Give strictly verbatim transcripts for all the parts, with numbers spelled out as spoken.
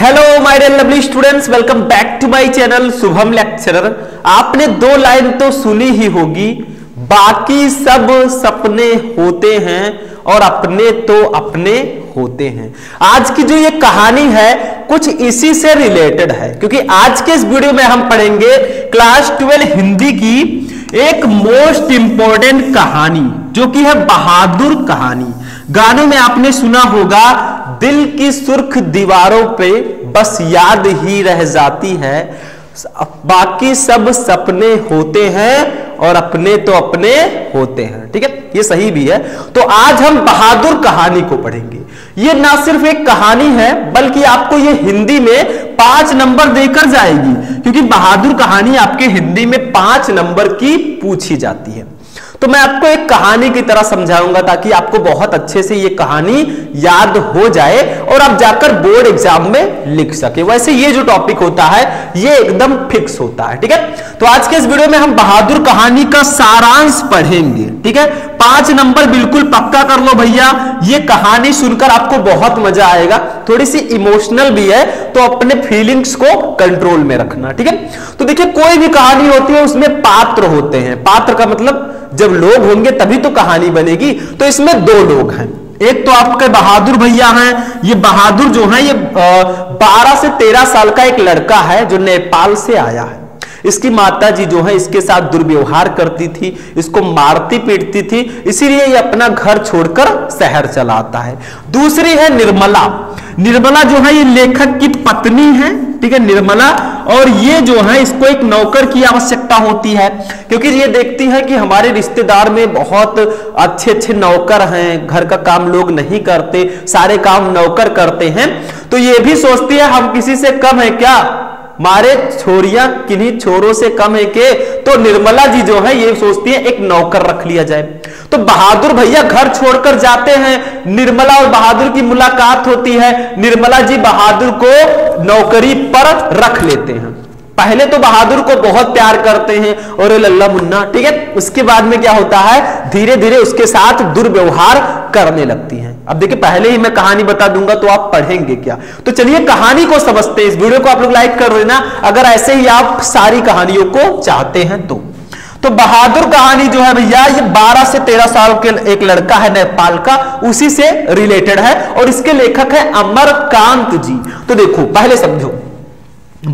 Hello my dear lovely students, welcome back to my channel Shubham lecturer. आपने दो line तो सुनी ही होगी, बाकी सब सपने होते हैं और अपने तो अपने होते हैं। आज की जो ये कहानी है कुछ इसी से रिलेटेड है, क्योंकि आज के इस वीडियो में हम पढ़ेंगे क्लास ट्वेल्व हिंदी की एक मोस्ट इंपॉर्टेंट कहानी, जो कि है बहादुर कहानी। गाने में आपने सुना होगा, दिल की सुर्ख दीवारों पे बस याद ही रह जाती है, बाकी सब सपने होते हैं और अपने तो अपने होते हैं। ठीक है, ये सही भी है। तो आज हम बहादुर कहानी को पढ़ेंगे। ये ना सिर्फ एक कहानी है बल्कि आपको ये हिंदी में पांच नंबर देकर जाएगी, क्योंकि बहादुर कहानी आपके हिंदी में पांच नंबर की पूछी जाती है। तो मैं आपको एक कहानी की तरह समझाऊंगा ताकि आपको बहुत अच्छे से ये कहानी याद हो जाए और आप जाकर बोर्ड एग्जाम में लिख सके। वैसे ये जो टॉपिक होता है ये एकदम फिक्स होता है। ठीक है, तो आज के इस वीडियो में हम बहादुर कहानी का सारांश पढ़ेंगे। ठीक है, पांच नंबर बिल्कुल पक्का कर लो भैया। ये कहानी सुनकर आपको बहुत मजा आएगा, थोड़ी सी इमोशनल भी है, तो अपने फीलिंग्स को कंट्रोल में रखना। ठीक है, तो देखिए कोई भी कहानी होती है उसमें पात्र होते हैं। पात्र का मतलब जब लोग होंगे तभी तो कहानी बनेगी। तो इसमें दो लोग हैं, एक तो आपके बहादुर भैया हैं। ये बहादुर जो है ये बारह से तेरह साल का एक लड़का है जो नेपाल से आया है। इसकी माता जी जो है इसके साथ दुर्व्यवहार करती थी, इसको मारती पीटती थी, इसीलिए ये अपना घर छोड़कर शहर चला आता है। दूसरी है निर्मला। निर्मला जो है ये लेखक की पत्नी है। ठीक है, निर्मला, और ये जो है इसको एक नौकर की आवश्यकता होती है, क्योंकि ये देखती है कि हमारे रिश्तेदार में बहुत अच्छे अच्छे नौकर हैं, घर का काम लोग नहीं करते, सारे काम नौकर करते हैं। तो ये भी सोचती है हम किसी से कम है क्या, मारे छोरियां किन्हीं छोरों से कम है के। तो निर्मला जी जो है ये सोचती है एक नौकर रख लिया जाए। तो बहादुर भैया घर छोड़कर जाते हैं, निर्मला और बहादुर की मुलाकात होती है। निर्मला जी बहादुर को नौकरी पर रख लेते हैं। पहले तो बहादुर को बहुत प्यार करते हैं और लल्ला मुन्ना। ठीक है, उसके बाद में क्या होता है, धीरे धीरे उसके साथ दुर्व्यवहार करने लगती हैं। अब देखिए पहले ही मैं कहानी बता दूंगा तो आप पढ़ेंगे क्या। तो चलिए कहानी को समझते हैं। इस वीडियो को आप लोग लाइक कर देना अगर ऐसे ही आप सारी कहानियों को चाहते हैं तो। तो बहादुर कहानी जो है भैया ये बारह से तेरह साल के एक लड़का है नेपाल का, उसी से रिलेटेड है और इसके लेखक है अमरकांत जी। तो देखो पहले समझो,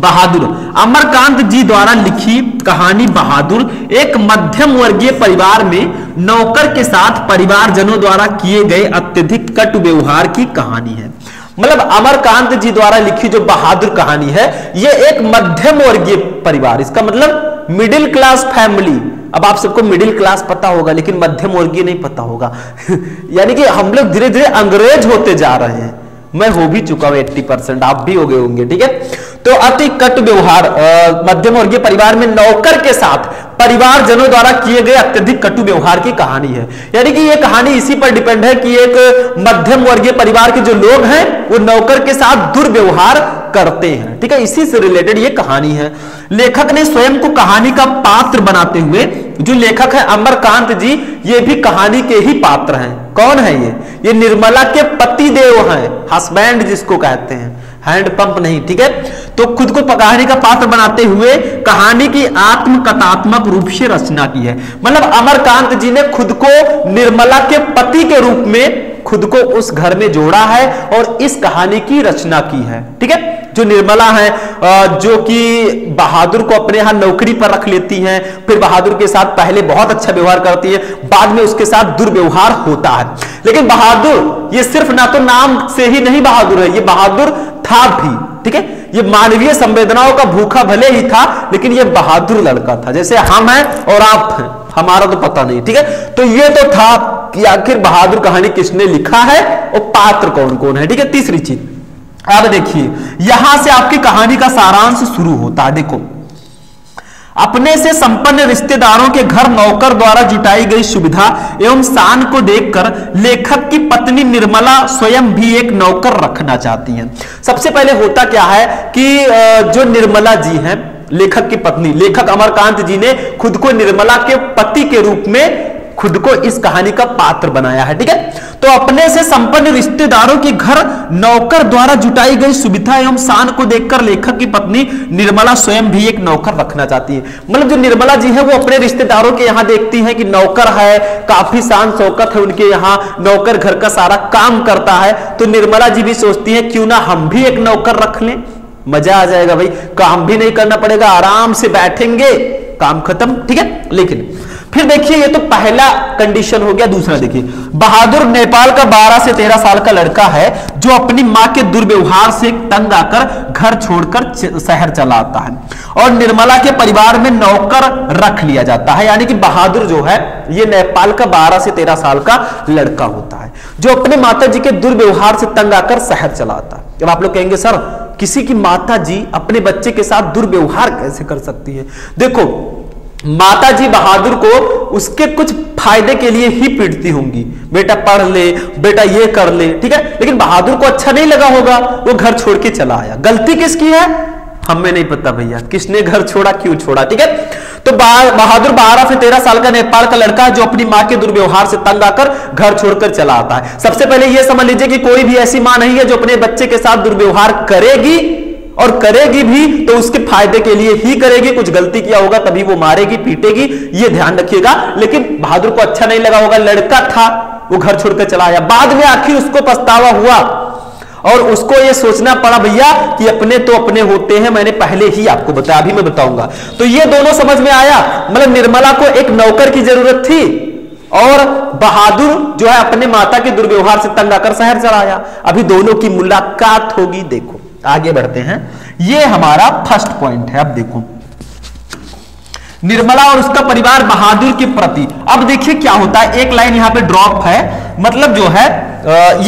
बहादुर अमरकांत जी द्वारा लिखी कहानी बहादुर एक मध्यम वर्गीय परिवार में नौकर के साथ परिवारजनों द्वारा किए गए अत्यधिक कटु व्यवहार की कहानी है। मतलब अमरकांत जी द्वारा लिखी जो बहादुर कहानी है ये एक मध्यम वर्गीय परिवार, इसका मतलब मिडिल क्लास फैमिली। अब आप सबको मिडिल क्लास पता होगा लेकिन मध्यम वर्गीय नहीं पता होगा। यानी कि हम लोग धीरे धीरे अंग्रेज होते जा रहे हैं। मैं हो भी चुका हूं अस्सी परसेंट, आप भी हो गए होंगे। ठीक है, तो अति कट व्यवहार मध्यम वर्गीय परिवार में नौकर के साथ परिवारजनों द्वारा किए गए अत्यधिक कटु व्यवहार की कहानी है। यानी कि यह कहानी इसी पर डिपेंड है कि एक मध्यम वर्गीय परिवार के जो लोग हैं वो नौकर के साथ दुर्व्यवहार करते हैं। ठीक है, इसी से रिलेटेड ये कहानी है। लेखक ने स्वयं को कहानी का पात्र बनाते हुए, जो लेखक है अमरकांत जी ये भी कहानी के ही पात्र हैं। कौन है ये ये निर्मला के पति देव हैं, हस्बैंड जिसको कहते हैं, हैंडपंप नहीं। ठीक है, तो खुद को कहानी का पात्र बनाते हुए कहानी की आत्मकथात्मक रूप से रचना की है। मतलब अमरकांत जी ने खुद को निर्मला के पति के रूप में खुद को उस घर में जोड़ा है और इस कहानी की रचना की है। ठीक है, जो निर्मला है जो कि बहादुर को अपने यहाँ नौकरी पर रख लेती हैं, फिर बहादुर के साथ पहले बहुत अच्छा व्यवहार करती है, बाद में उसके साथ दुर्व्यवहार होता है। लेकिन बहादुर ये सिर्फ ना तो नाम से ही नहीं बहादुर है, ये बहादुर था भी। ठीक है, ये मानवीय संवेदनाओं का भूखा भले ही था लेकिन ये बहादुर लड़का था, जैसे हम हैं और आप हैं, हमारा तो पता नहीं। ठीक है, तो ये तो था कि आखिर बहादुर कहानी किसने लिखा है और पात्र कौन कौन है। ठीक है, तीसरी चीज अब देखिए, यहां से आपकी कहानी का सारांश शुरू होता है। देखो, अपने से संपन्न रिश्तेदारों के घर नौकर द्वारा जुटाई गई सुविधा एवं शान को देखकर लेखक की पत्नी निर्मला स्वयं भी एक नौकर रखना चाहती हैं। सबसे पहले होता क्या है कि जो निर्मला जी हैं लेखक की पत्नी, लेखक अमरकांत जी ने खुद को निर्मला के पति के रूप में खुद को इस कहानी का पात्र बनाया है। ठीक है, तो अपने से संपन्न रिश्तेदारों के घर नौकर द्वारा जुटाई गई सुविधा एवं शान को देखकर लेखक की पत्नी निर्मला स्वयं भी एक नौकर रखना चाहती है। मतलब जो निर्मला जी है वो अपने रिश्तेदारों के यहाँ देखती है कि नौकर है, काफी शान शौकत है, उनके यहाँ नौकर घर का सारा काम करता है, तो निर्मला जी भी सोचती है क्यों ना हम भी एक नौकर रख लें, मजा आ जाएगा भाई, काम भी नहीं करना पड़ेगा, आराम से बैठेंगे, काम खत्म, ठीक है। लेकिन फिर देखिए ये तो पहला कंडीशन हो गया। दूसरा देखिए, बहादुर नेपाल का बारह से तेरह साल का लड़का है जो अपनी मां के दुर्व्यवहार से तंग आकर घर छोड़कर शहर चला आता है और निर्मला के परिवार में नौकर रख लिया जाता है। यानी कि बहादुर जो है ये नेपाल का बारह से तेरह साल का लड़का होता है जो अपने माता जी के दुर्व्यवहार से तंग आकर शहर चला आता है। अब आप लोग कहेंगे सर किसी की माता जी अपने बच्चे के साथ दुर्व्यवहार कैसे कर सकती है? देखो माता जी बहादुर को उसके कुछ फायदे के लिए ही पीटती होंगी, बेटा पढ़ ले, बेटा ये कर ले, ठीक है। लेकिन बहादुर को अच्छा नहीं लगा होगा, वो घर छोड़ के चला आया। गलती किसकी है हमें नहीं पता भैया, किसने घर छोड़ा, क्यों छोड़ा, ठीक है। तो बहादुर बारह से तेरह साल का नेपाल का लड़का है जो अपनी मां के दुर्व्यवहार से तंग आकर घर छोड़कर चला आता है। सबसे पहले यह समझ लीजिए कि कोई भी ऐसी मां नहीं है जो अपने बच्चे के साथ दुर्व्यवहार करेगी, और करेगी भी तो उसके फायदे के लिए ही करेगी। कुछ गलती किया होगा तभी वो मारेगी पीटेगी, ये ध्यान रखिएगा। लेकिन बहादुर को अच्छा नहीं लगा होगा, लड़का था वो घर छोड़कर चला आया। बाद में आखिर उसको पछतावा हुआ और उसको ये सोचना पड़ा भैया कि अपने तो अपने होते हैं, मैंने पहले ही आपको बताया, अभी मैं बताऊंगा। तो ये दोनों समझ में आया, मतलब निर्मला को एक नौकर की जरूरत थी और बहादुर जो है अपने माता के दुर्व्यवहार से तंग आकर शहर चला आया। अभी दोनों की मुलाकात होगी, देखो आगे बढ़ते हैं। ये हमारा फर्स्ट पॉइंट है। अब देखो निर्मला और उसका परिवार बहादुर के प्रति। अब देखिए क्या होता है, एक लाइन यहां पे ड्रॉप है, मतलब जो है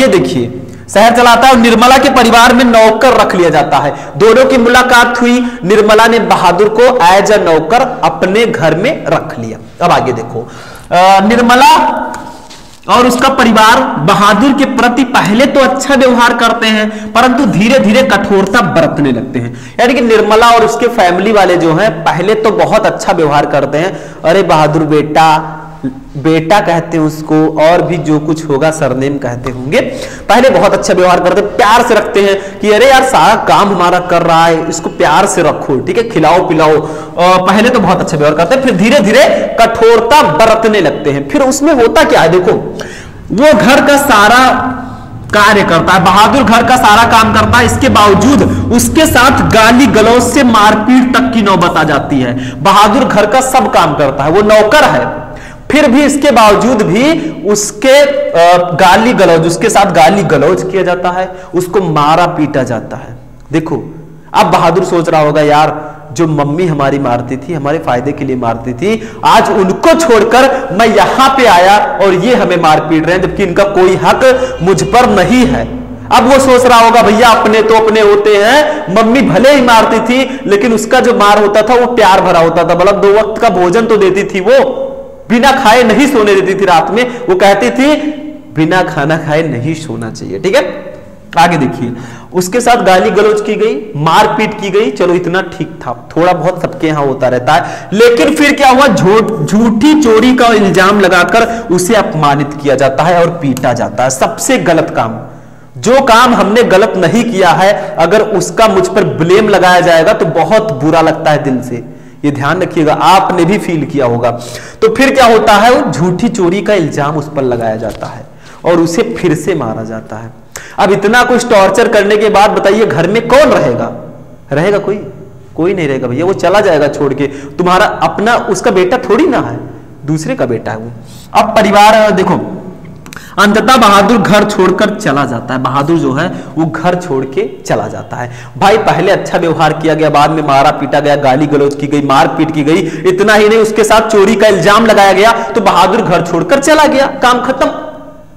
ये देखिए शहर चलाता है और निर्मला के परिवार में नौकर रख लिया जाता है। दोनों की मुलाकात हुई, निर्मला ने बहादुर को एज अ नौकर अपने घर में रख लिया। अब आगे देखो, निर्मला और उसका परिवार बहादुर के प्रति पहले तो अच्छा व्यवहार करते हैं परंतु धीरे धीरे कठोरता बरतने लगते हैं। यानी कि निर्मला और उसके फैमिली वाले जो हैं पहले तो बहुत अच्छा व्यवहार करते हैं, अरे बहादुर बेटा बेटा कहते हैं उसको, और भी जो कुछ होगा सरनेम कहते होंगे। पहले बहुत अच्छा व्यवहार करते हैं, प्यार से रखते हैं कि अरे यार सारा काम हमारा कर रहा है, इसको प्यार से रखो, ठीक है, खिलाओ पिलाओ। पहले तो बहुत अच्छा व्यवहार करते हैं, फिर धीरे धीरे कठोरता बरतने लगते हैं। फिर उसमें होता क्या है देखो, वो घर का सारा कार्य करता है, बहादुर घर का सारा काम करता है, इसके बावजूद उसके साथ गाली गलौज से मारपीट तक की नौबत आ जाती है। बहादुर घर का सब काम करता है, वो नौकर है, फिर भी इसके बावजूद भी उसके गाली गलौज उसके साथ गाली गलौज किया जाता है, उसको मारा पीटा जाता है। देखो अब बहादुर सोच रहा होगा यार जो मम्मी हमारी मारती थी, हमारे फायदे के लिए मारती थी, आज उनको छोड़कर मैं यहां पे आया और ये हमें मार पीट रहे हैं, जबकि इनका कोई हक मुझ पर नहीं है। अब वो सोच रहा होगा भैया अपने तो अपने होते हैं, मम्मी भले ही मारती थी लेकिन उसका जो मार होता था वो प्यार भरा होता था, मतलब दो वक्त का भोजन तो देती थी, वो बिना खाए नहीं सोने देती थी रात में, वो कहती थी बिना खाना खाए नहीं सोना चाहिए, ठीक है। आगे देखिए, उसके साथ गाली गलौज की गई, मारपीट की गई, चलो इतना ठीक था, थोड़ा बहुत सबके यहाँ होता रहता है। लेकिन फिर क्या हुआ, झूठी चोरी का इल्जाम लगाकर उसे अपमानित किया जाता है और पीटा जाता है। सबसे गलत काम, जो काम हमने गलत नहीं किया है, अगर उसका मुझ पर ब्लेम लगाया जाएगा तो बहुत बुरा लगता है दिल से, ये ध्यान रखिएगा, आपने भी फील किया होगा। तो फिर क्या होता है, झूठी चोरी का इल्जाम उस पर लगाया जाता है और उसे फिर से मारा जाता है। अब इतना कुछ टॉर्चर करने के बाद बताइए घर में कौन रहेगा, रहेगा कोई कोई नहीं रहेगा भैया, वो चला जाएगा छोड़ के, तुम्हारा अपना उसका बेटा थोड़ी ना है, दूसरे का बेटा है वो। अब परिवार देखो, अंततः बहादुर घर छोड़कर चला जाता है, बहादुर जो है वो घर छोड़ के चला जाता है। भाई पहले अच्छा व्यवहार किया गया, बाद में मारा पीटा गया, गाली गलौज की गई, मारपीट की गई, इतना ही नहीं उसके साथ चोरी का इल्जाम लगाया गया, तो बहादुर घर छोड़कर चला गया, काम खत्म,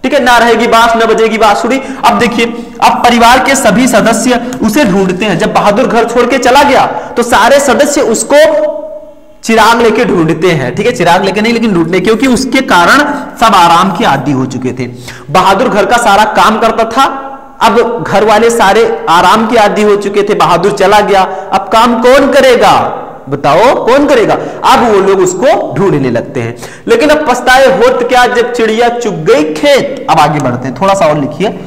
ठीक है, ना रहेगी बांस ना बजेगी बांसुरी। अब देखिए, अब परिवार के सभी सदस्य उसे ढूंढते हैं, जब बहादुर घर छोड़ के चला गया तो सारे सदस्य उसको चिराग लेके ढूंढते हैं, ठीक है, चिराग लेके नहीं लेकिन ढूंढने, क्योंकि उसके कारण सब आराम के आदी हो चुके थे। बहादुर घर का सारा काम करता था, अब घर वाले सारे आराम के आदी हो चुके थे, बहादुर चला गया, अब काम कौन करेगा, बताओ कौन करेगा। अब वो लोग उसको ढूंढने लगते हैं, लेकिन अब पछताए होत क्या जब चिड़िया चुग गई खेत। अब आगे बढ़ते हैं, थोड़ा सा और लिखिए,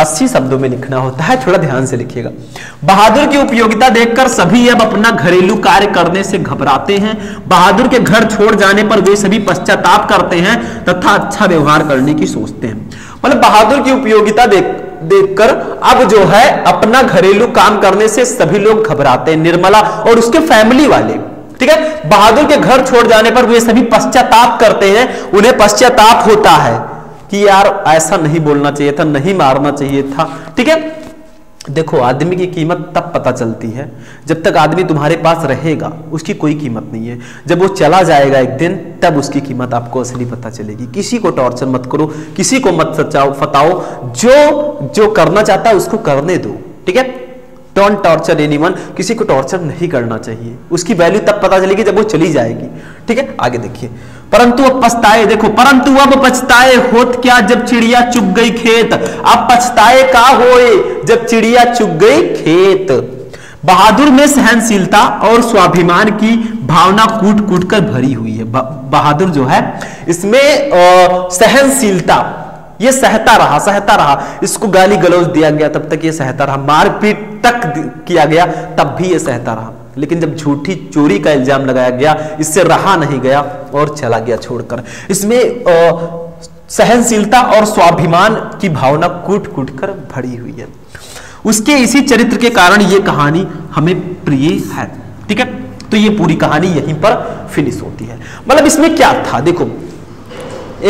अस्सी शब्दों में लिखना होता है, थोड़ा ध्यान से लिखिएगा। बहादुर की उपयोगिता देखकर सभी अब अपना घरेलू कार्य करने से घबराते हैं। बहादुर के घर छोड़ जाने पर वे सभी पश्चाताप करते हैं तथा अच्छा व्यवहार करने की सोचते हैं। मतलब बहादुर की उपयोगिता देख देखकर अब जो है अपना घरेलू काम करने से सभी लोग घबराते हैं, निर्मला और उसके फैमिली वाले। ठीक है, बहादुर के घर छोड़ जाने पर वे सभी पश्चाताप करते हैं, उन्हें पश्चाताप होता है कि यार ऐसा नहीं बोलना चाहिए था, नहीं मारना चाहिए था। ठीक है, देखो आदमी की कीमत तब पता चलती है जब तक आदमी तुम्हारे पास रहेगा, उसकी कोई कीमत नहीं है। जब वो चला जाएगा एक दिन, तब उसकी कीमत आपको असली पता चलेगी। किसी को टॉर्चर मत करो, किसी को मत सचाओ फताओ, जो जो करना चाहता है उसको करने दो। ठीक है, डोंट टॉर्चर एनीवन, किसी को टॉर्चर नहीं करना चाहिए। उसकी वैल्यू तब पता चलेगी जब वो चली जाएगी। ठीक है, आगे देखिए। परंतु अब पछताए, देखो, परंतु अब पछताए होत क्या जब चिड़िया चुग गई खेत। अब पछताए का होए जब चिड़िया चुग गई खेत। बहादुर में सहनशीलता और स्वाभिमान की भावना कूट कूट कर भरी हुई है। बहादुर जो है इसमें सहनशीलता, ये सहता रहा सहता रहा, इसको गाली गलौज दिया गया तब तक ये सहता रहा, मारपीट तक किया गया तब भी ये सहता रहा, लेकिन जब झूठी चोरी का इल्जाम लगाया गया इससे रहा नहीं गया और चला गया छोड़कर। इसमें सहनशीलता और स्वाभिमान की भावना कूट कूट कर भरी हुई है। उसके इसी चरित्र के कारण ये कहानी हमें प्रिय है। ठीक है, तो ये पूरी कहानी यहीं पर फिनिश होती है। मतलब इसमें क्या था, देखो,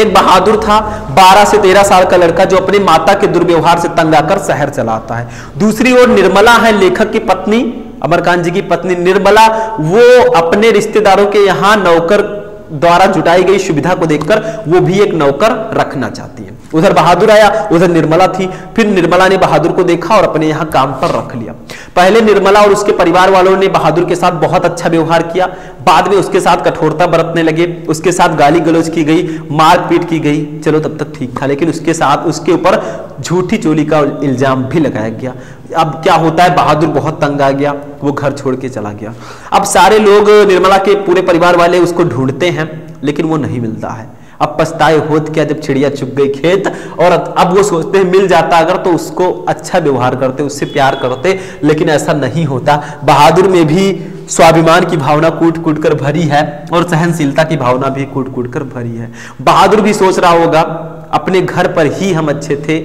एक बहादुर था, बारह से तेरह साल का लड़का जो अपने माता के दुर्व्यवहार से तंग आकर शहर चला आता है। दूसरी ओर निर्मला है, लेखक की पत्नी, अमरकांत जी की पत्नी निर्मला, वो अपने रिश्तेदारों के यहाँ नौकर द्वारा जुटाई गई सुविधा को देखकर वो भी एक नौकर रखना चाहती है। उधर बहादुर आया, उधर निर्मला थी, फिर निर्मला ने बहादुर को देखा और अपने यहाँ काम पर रख लिया। पहले निर्मला और उसके परिवार वालों ने बहादुर के साथ बहुत अच्छा व्यवहार किया, बाद में उसके साथ कठोरता बरतने लगे, उसके साथ गाली गलौज की गई, मारपीट की गई। चलो तब तक ठीक था, लेकिन उसके साथ उसके ऊपर झूठी चोरी का इल्जाम भी लगाया गया। अब क्या होता है, बहादुर बहुत तंग आ गया, वो घर छोड़ के चला गया। अब सारे लोग, निर्मला के पूरे परिवार वाले उसको ढूंढते हैं, लेकिन वो नहीं मिलता है। अब पछताए होत क्या जब चिड़िया चुग गई खेत। और अब वो सोचते हैं मिल जाता अगर तो उसको अच्छा व्यवहार करते, उससे प्यार करते, लेकिन ऐसा नहीं होता। बहादुर में भी स्वाभिमान की भावना कूट कूट कर भरी है और सहनशीलता की भावना भी कूट कूट कर भरी है। बहादुर भी सोच रहा होगा अपने घर पर ही हम अच्छे थे,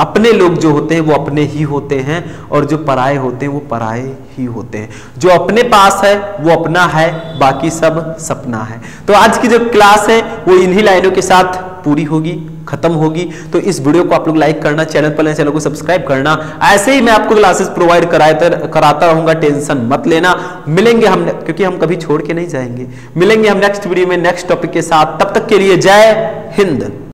अपने लोग जो होते हैं वो अपने ही होते हैं और जो पराए होते हैं वो पराए ही होते हैं, जो अपने पास है वो अपना है, बाकी सब सपना है। तो आज की जो क्लास है वो इन्हीं लाइनों के साथ पूरी होगी, खत्म होगी। तो इस वीडियो को आप लोग लाइक करना, चैनल पर नए चैनल को सब्सक्राइब करना। ऐसे ही मैं आपको क्लासेस प्रोवाइड कराता रहूंगा, टेंशन मत लेना। मिलेंगे हम, क्योंकि हम कभी छोड़ के नहीं जाएंगे, मिलेंगे हम नेक्स्ट वीडियो में नेक्स्ट टॉपिक के साथ। तब तक के लिए जय हिंद।